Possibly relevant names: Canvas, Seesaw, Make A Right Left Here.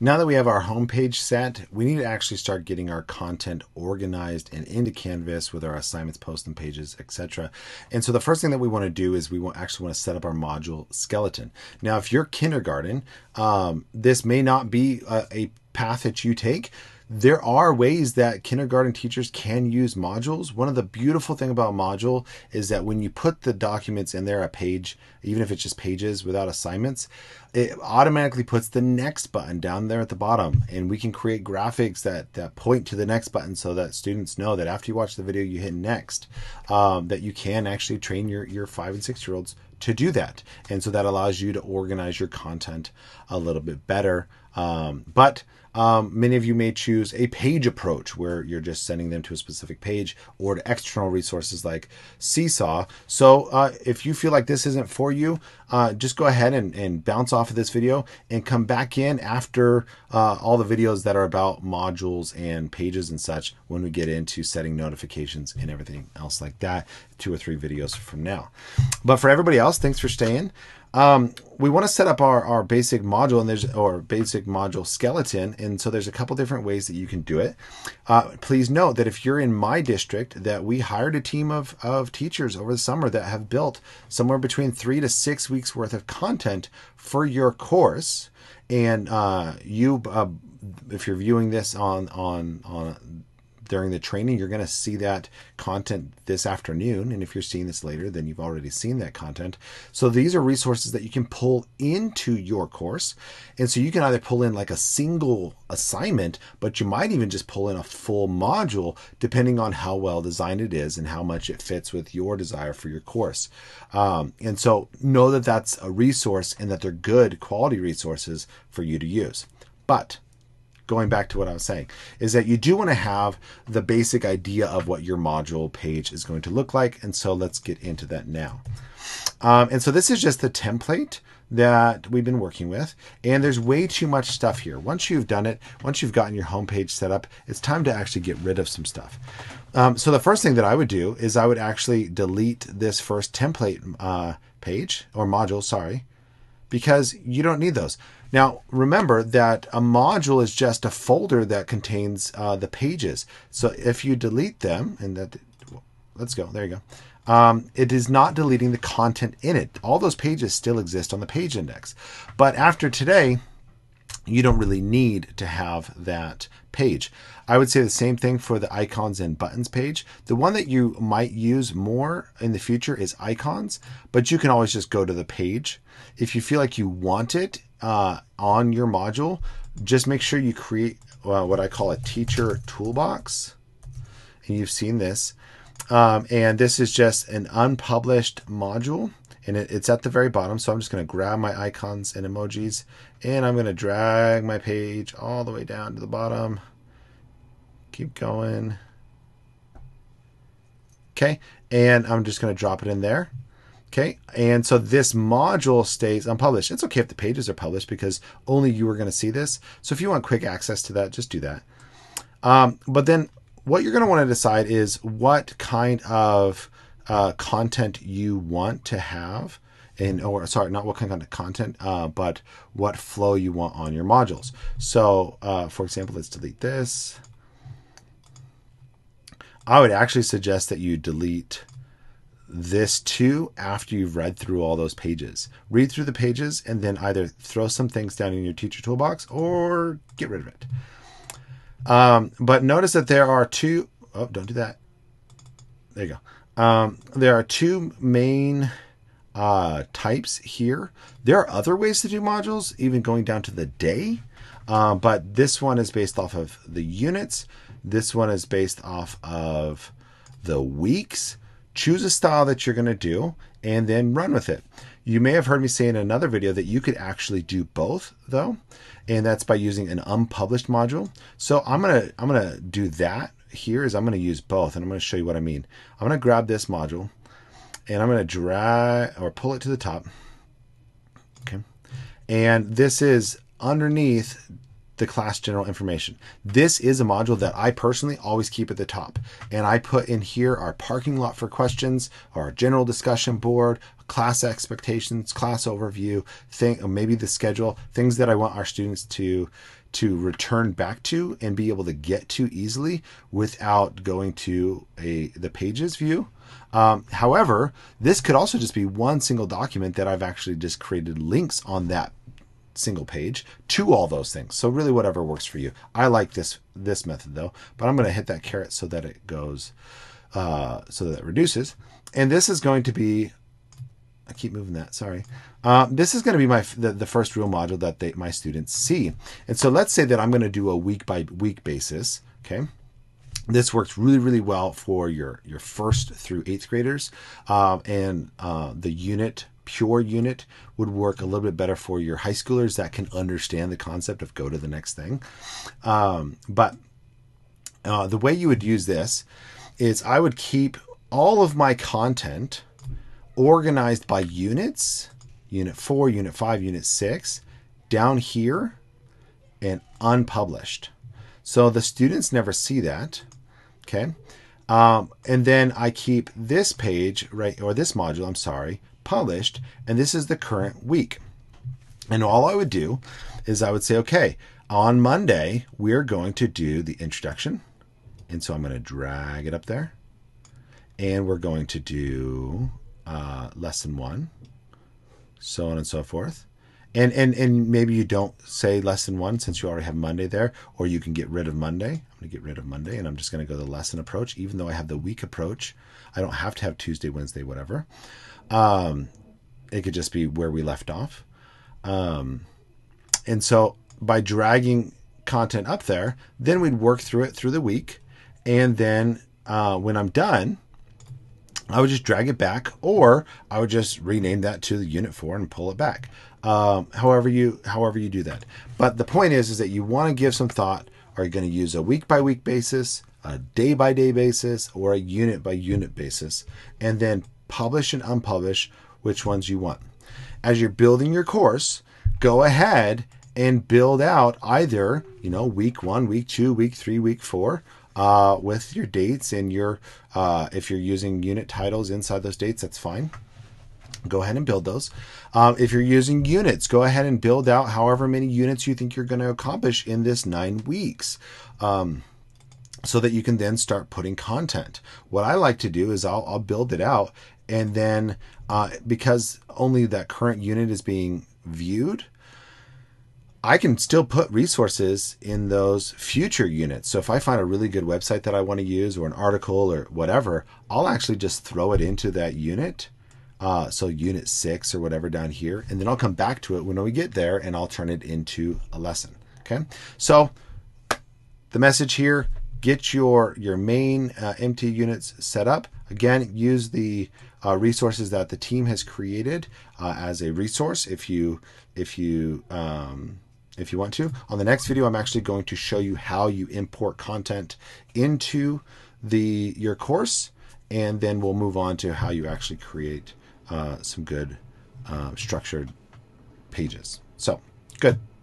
Now that we have our home page set, we need to actually start getting our content organized and into Canvas with our assignments, posts, and pages, etc. And so the first thing that we want to do is we actually want to set up our module skeleton. Now, if you're kindergarten, this may not be a path that you take. There are ways that kindergarten teachers can use modules. One of the beautiful things about module is that when you put the documents in there, a page, even if it's just pages without assignments, it automatically puts the next button down there at the bottom. And we can create graphics that point to the next button so that students know that after you watch the video, you hit next, that you can actually train your 5- and 6-year olds to do that. And so that allows you to organize your content a little bit better. Many of you may choose a page approach where you're just sending them to a specific page or to external resources like Seesaw. So if you feel like this isn't for you, just go ahead and bounce off of this video and come back in after all the videos that are about modules and pages and such when we get into setting notifications and everything else like that, 2 or 3 videos from now. But for everybody else, thanks for staying. We want to set up our basic module and basic module skeleton. And so there's a couple different ways that you can do it. Please note that if you're in my district that we hired a team of teachers over the summer that have built somewhere between 3 to 6 weeks worth of content for your course. And, if you're viewing this on during the training, you're going to see that content this afternoon. And if you're seeing this later, then you've already seen that content. So these are resources that you can pull into your course. And so you can either pull in like a single assignment, but you might even just pull in a full module, depending on how well designed it is and how much it fits with your desire for your course. And so know that that's a resource and that they're good quality resources for you to use. But going back to what I was saying, is that you do want to have the basic idea of what your module page is going to look like. And so let's get into that now. And so this is just the template that we've been working with, and there's way too much stuff here. Once you've done it, once you've gotten your homepage set up, it's time to actually get rid of some stuff. So the first thing that I would do is I would actually delete this first template page or module, sorry, because you don't need those. Now, remember that a module is just a folder that contains the pages. So if you delete them, and that, let's go, there you go. It is not deleting the content in it. All those pages still exist on the page index. But after today, you don't really need to have that page. I would say the same thing for the icons and buttons page. The one that you might use more in the future is icons, but you can always just go to the page. If you feel like you want it on your module, just make sure you create what I call a teacher toolbox. And you've seen this. And this is just an unpublished module. And it's at the very bottom. So I'm just going to grab my icons and emojis, and I'm going to drag my page all the way down to the bottom. Keep going. Okay. And I'm just going to drop it in there. Okay. And so this module stays unpublished. It's okay if the pages are published because only you are going to see this. So if you want quick access to that, just do that. But then what you're going to want to decide is what kind of content you want to have, and or sorry, not what kind of content, but what flow you want on your modules. So for example, let's delete this. I would actually suggest that you delete this too after you've read through all those pages. Read through the pages and then either throw some things down in your teacher toolbox or get rid of it. But notice that there are two, oh, don't do that. There you go. There are two main types here. There are other ways to do modules, even going down to the day. But this one is based off of the units. This one is based off of the weeks. Choose a style that you're going to do and then run with it. You may have heard me say in another video that you could actually do both though. And that's by using an unpublished module. So I'm going to do that. Here is I'm going to use both, and I'm going to show you what I mean. I'm going to grab this module and I'm going to drag or pull it to the top. Okay. And this is underneath the class general information. This is a module that I personally always keep at the top. And I put in here our parking lot for questions, our general discussion board, class expectations, class overview, maybe the schedule, things that I want our students to return back to and be able to get to easily without going to the pages view. However, this could also just be one single document that I've actually just created links on that single page to all those things. So really whatever works for you. I like this method though, but I'm going to hit that caret so that it goes, so that it reduces. And this is going to be, I keep moving that, sorry. This is going to be the first real module that my students see. And so let's say that I'm going to do a week by week basis. Okay. This works really, really well for your first through eighth graders. The unit, pure unit, would work a little bit better for your high schoolers that can understand the concept of go to the next thing. But the way you would use this is I would keep all of my content organized by units, unit 4, unit 5, unit 6, down here, and unpublished. So the students never see that, okay? And then I keep this page, right, or this module, I'm sorry, published, and this is the current week. And all I would do is I would say, okay, on Monday, we're going to do the introduction. And so I'm going to drag it up there. And we're going to do lesson 1, so on and so forth. And maybe you don't say lesson 1 since you already have Monday there, or you can get rid of Monday. I'm going to get rid of Monday, and I'm just going to go the lesson approach. Even though I have the week approach, I don't have to have Tuesday, Wednesday, whatever. It could just be where we left off. And so by dragging content up there, then we'd work through it through the week. And then when I'm done, I would just drag it back, or I would just rename that to the unit 4 and pull it back. However you do that. But the point is that you want to give some thought. Are you going to use a week by week basis, a day by day basis, or a unit by unit basis? And then publish and unpublish which ones you want. As you're building your course, go ahead and build out either, you know, week 1, week 2, week 3, week 4. With your dates and your, if you're using unit titles inside those dates, that's fine. Go ahead and build those. If you're using units, go ahead and build out however many units you think you're going to accomplish in this 9 weeks, so that you can then start putting content. What I like to do is I'll build it out, and then because only that current unit is being viewed, I can still put resources in those future units. So if I find a really good website that I want to use, or an article or whatever, I'll actually just throw it into that unit. So unit 6 or whatever down here, and then I'll come back to it when we get there, and I'll turn it into a lesson. Okay. So the message here, get your main MT units set up. Again, use the resources that the team has created as a resource if you want to. On the next video, I'm actually going to show you how you import content into your course, and then we'll move on to how you actually create some good structured pages. So, good.